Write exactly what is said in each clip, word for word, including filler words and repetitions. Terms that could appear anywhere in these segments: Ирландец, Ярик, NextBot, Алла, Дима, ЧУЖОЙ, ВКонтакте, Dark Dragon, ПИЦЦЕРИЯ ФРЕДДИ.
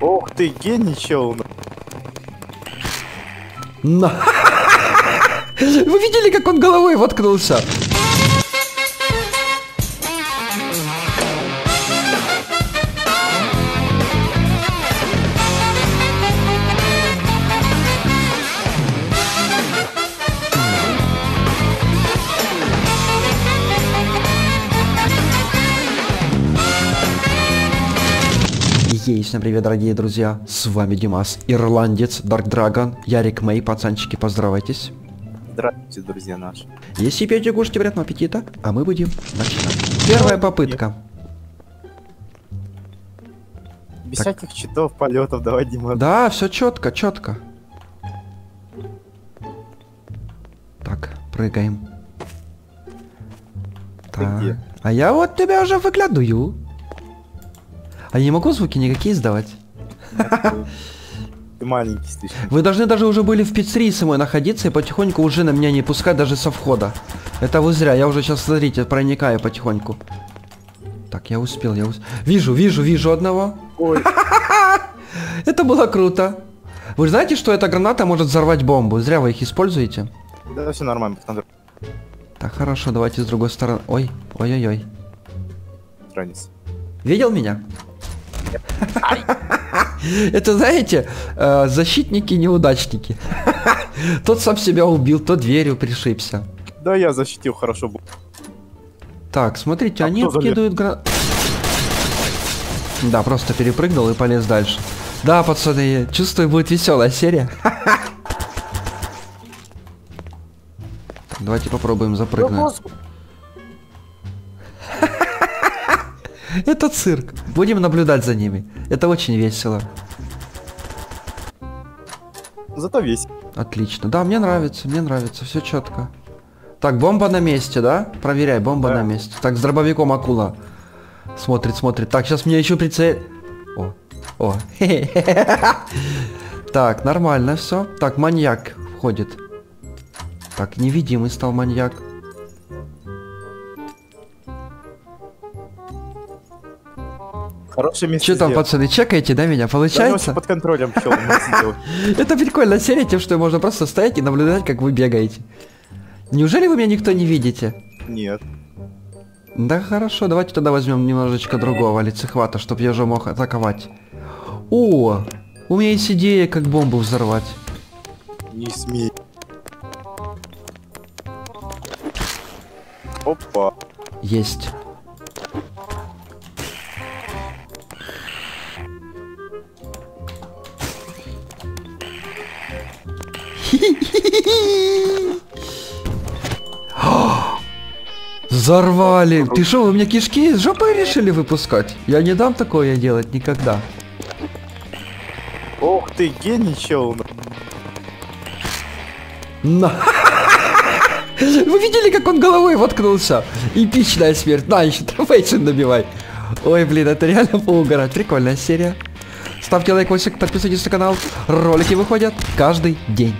Ох ты, гений, чел. На. Вы видели, как он головой воткнулся? Ей, всем привет, дорогие друзья, с вами Димас, Ирландец, Dark Dragon, Ярик, мои пацанчики, поздравайтесь. Здравствуйте, друзья наши. Если пьете, кушайте, приятного аппетита, а мы будем начинать. Первая попытка. Без так. всяких читов, полетов, давай, Дима. Да, все четко, четко. Так, прыгаем. Так. А я вот тебя уже выглядываю. А я не могу звуки никакие издавать. Ты маленький слишком. Вы должны даже уже были в пиццерии самой находиться и потихоньку уже на меня не пускать даже со входа. Это вы зря, я уже сейчас, смотрите, проникаю потихоньку. Так, я успел, я успел. Вижу, вижу, вижу одного. Ой. Это было круто. Вы знаете, что эта граната может взорвать бомбу? Зря вы их используете. Да, все нормально. Так, хорошо, давайте с другой стороны. Ой, ой-ой-ой. Видел меня? Это, знаете, защитники-неудачники. Тот сам себя убил, то дверью пришибся. Да, я защитил, хорошо был. Так, смотрите, а они откидывают гранаты. Да, просто перепрыгнул и полез дальше. Да, пацаны, чувствую, будет веселая серия. Давайте попробуем запрыгнуть. Это цирк. Будем наблюдать за ними. Это очень весело. Зато весело. Отлично. Да, мне нравится, мне нравится. Все четко. Так, бомба на месте, да? Проверяй, бомба да. на месте. Так, с дробовиком акула. Смотрит, смотрит. Так, сейчас мне еще прицель. О, о. Так, нормально все. Так, маньяк входит. Так, невидимый стал маньяк. Что там, пацаны, чекаете, да, меня? Получается? Да, под контролем. Это прикольно, серия тем, что можно просто стоять и наблюдать, как вы бегаете. Неужели вы меня никто не видите? Нет. Да хорошо, давайте тогда возьмем немножечко другого лицехвата, чтобы я уже мог атаковать. О, у меня есть идея, как бомбу взорвать. Не смей. Опа. Есть. Взорвали. Ты шо, вы мне кишки из жопы решили выпускать? Я не дам такое делать никогда. Ох ты, гений, чел. На. Вы видели, как он головой воткнулся? Эпичная смерть. На, еще трофейчин добивай. Ой, блин, это реально поугарать. Прикольная серия. Ставьте лайк, лайкосик, подписывайтесь на канал. Ролики выходят каждый день.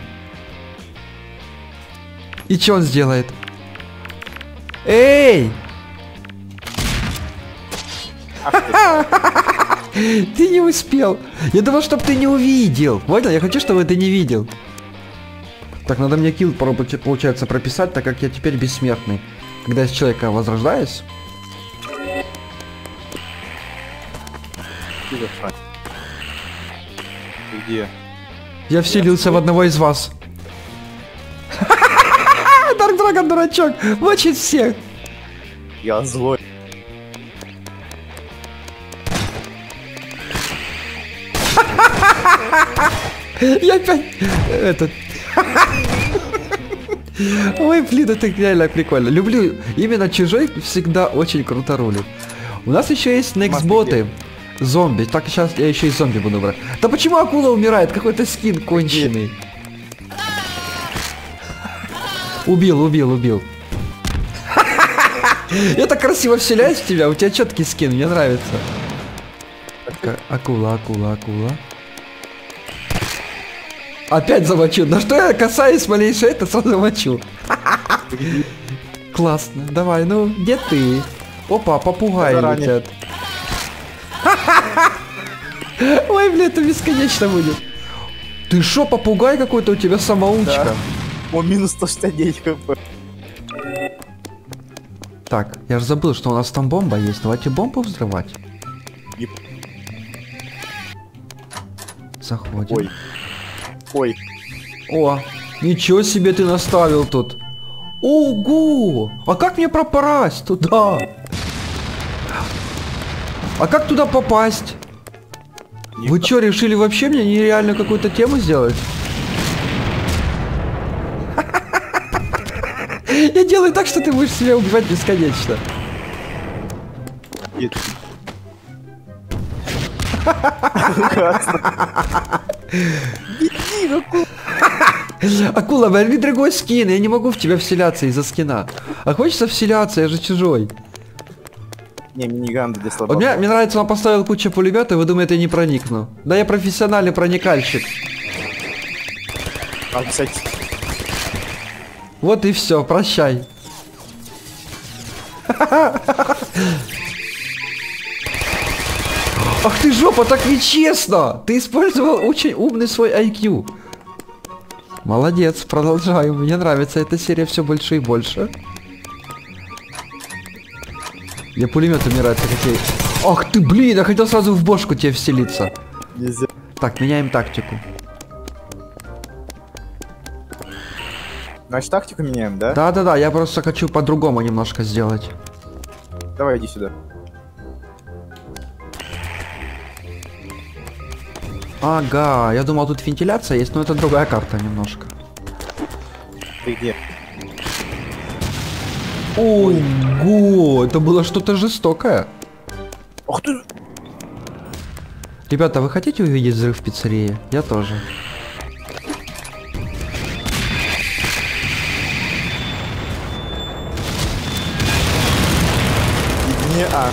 И что он сделает? Эй! Ты не успел. Я думал, чтобы ты не увидел. Понял? Я хочу, чтобы ты не видел. Так, надо мне килл, получается, прописать, так как я теперь бессмертный. Когда я с человека возрождаюсь. Где? Я вселился я в одного из вас. Dark Dragon, дурачок, мочит всех. Я злой. Я опять... Этот... Ой, блин, это реально прикольно. Люблю. Именно чужой всегда очень круто рулит. У нас еще есть NextBot'ы. Зомби. Так, сейчас я еще и зомби буду брать. Да почему акула умирает? Какой-то скин конченый. Убил, убил, убил. Я так красиво вселяюсь в тебя, у тебя четкий скин, мне нравится. Акула, акула, акула. Опять замочу. На что я касаюсь малейшего, это сразу замочу. Классно, давай, ну, где ты? Опа, попугай летят. Ой, блин, это бесконечно будет. Ты шо, попугай какой-то у тебя самоучка? Да. О, минус сто шестьдесят девять хп. Так, я же забыл, что у нас там бомба есть. Давайте бомбу взрывать. Еп. Заходим. Ой. Ой. О, ничего себе ты наставил тут. Ого! А как мне пропасть туда? А как туда попасть? Никак. Вы что, решили вообще мне нереально какую-то тему сделать? Я делаю так, что ты будешь себя убивать бесконечно. Акула, возьми другой скин, я не могу в тебя вселяться из-за скина. А хочется вселяться, я же чужой. Не, миниган для слабаков. Мне, мне нравится, он поставил кучу пулемета, и вы думаете, я не проникну. Да я профессиональный проникальщик. А, кстати. Вот и все, прощай. Ах ты жопа, так нечестно! Ты использовал очень умный свой ай кью. Молодец, продолжаю. Мне нравится эта серия все больше и больше. Я пулемет умирает, хотел. Ах ты, блин, я хотел сразу в бошку тебе вселиться. Нельзя. Так, меняем тактику. Значит, тактику меняем, да? Да-да-да, я просто хочу по-другому немножко сделать. Давай, иди сюда. Ага, я думал, тут вентиляция есть, но это другая карта немножко. Ты где? Ого, это было что-то жестокое. Ох ты! Ребята, вы хотите увидеть взрыв в пиццерии? Я тоже. Не-а.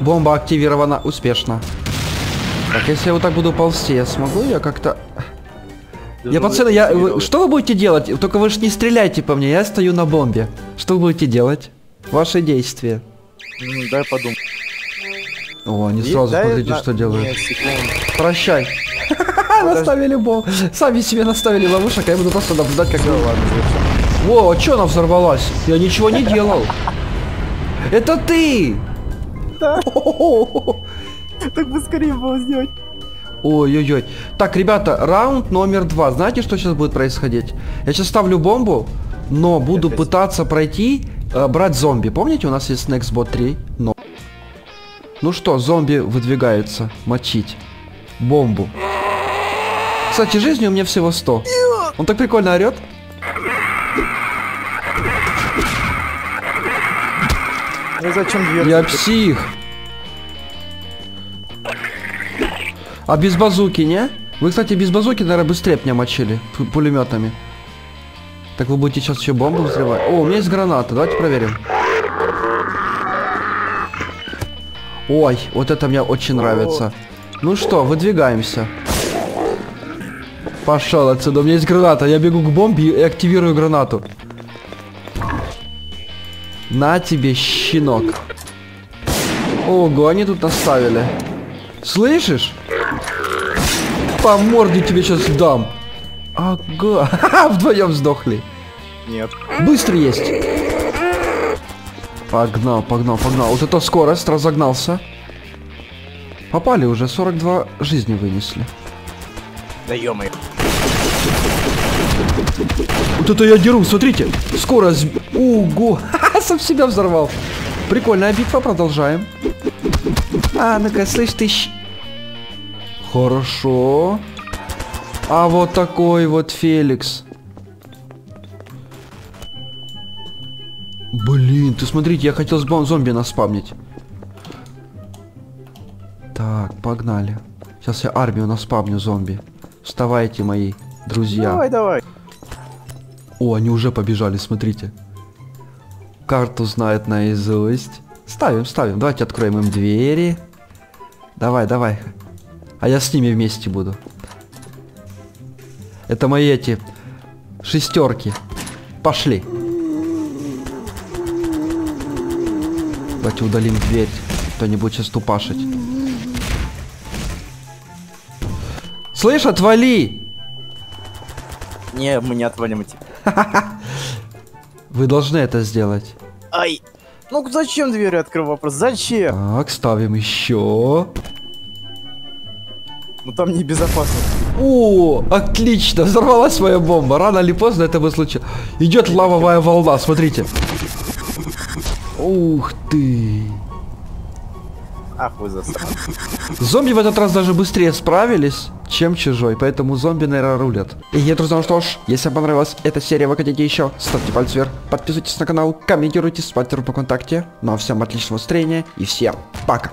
Бомба активирована успешно. Так, если я вот так буду ползти, я смогу ее как-то... Я, пацаны, я... Вы... Что вы будете делать? Только вы же не стреляйте по мне, я стою на бомбе. Что вы будете делать? Ваши действия. Mm, дай подумай. О, они и сразу смотрите, на... что делают. Нет, прощай. Наставили бомбу. Сами себе наставили ловушек, а я буду просто наблюдать, как... О, а что она взорвалась? Я ничего не делал. Это ты! Так бы скорее было сделать. Ой-ой-ой. Так, ребята, раунд номер два. Знаете, что сейчас будет происходить? Я сейчас ставлю бомбу, но буду пытаться пройти, э, брать зомби. Помните, у нас есть NextBot три? Но... Ну что, зомби выдвигаются. Мочить. Бомбу. Кстати, жизни у меня всего сто. Он так прикольно орет. Ну, зачем дверь? Я псих. А без базуки, не? Вы, кстати, без базуки, наверное, быстрее меня мочили пулеметами. Так вы будете сейчас еще бомбу взрывать. О, у меня есть граната. Давайте проверим. Ой, вот это мне очень нравится. Ну что, выдвигаемся. Пошел отсюда. У меня есть граната. Я бегу к бомбе и активирую гранату. На тебе, щенок. Ого, они тут наставили. Слышишь? По морде тебе сейчас дам. Ага. Вдвоем сдохли. Нет. Быстро есть. Погнал, погнал, погнал. Вот это скорость, разогнался. Попали уже, сорок два жизни вынесли. Да ё-моё. Вот это я деру, смотрите. Скорость. Ого. Сам себя взорвал. Прикольная битва, продолжаем. А, ну-ка, слышь, ты... Хорошо. А вот такой вот Феликс. Блин, ты смотрите, я хотел зомби наспамнить. Так, погнали. Сейчас я армию наспамню зомби. Вставайте, мои друзья. Давай, давай. О, они уже побежали, смотрите. Карту знает наизусть. Ставим, ставим. Давайте откроем им двери. Давай, давай. А я с ними вместе буду. Это мои эти шестерки. Пошли. Давайте удалим дверь. Кто-нибудь сейчас тупашить. Слышь, отвали! Не, мы не отвалим эти. Вы должны это сделать. Ай! Ну зачем двери открыл вопрос? Зачем? Так, ставим еще. Ну там небезопасно. О, отлично! Взорвалась моя бомба. Рано или поздно это бы случилось. Идет лавовая волна, смотрите. Ух ты! Ах вы засрали. Зомби в этот раз даже быстрее справились, чем чужой, поэтому зомби, наверное, рулят. И нет, друзья, ну что ж, если вам понравилась эта серия, вы хотите еще, ставьте палец вверх, подписывайтесь на канал, комментируйте, смотрите группу ВКонтакте. Ну а всем отличного настроения и всем пока!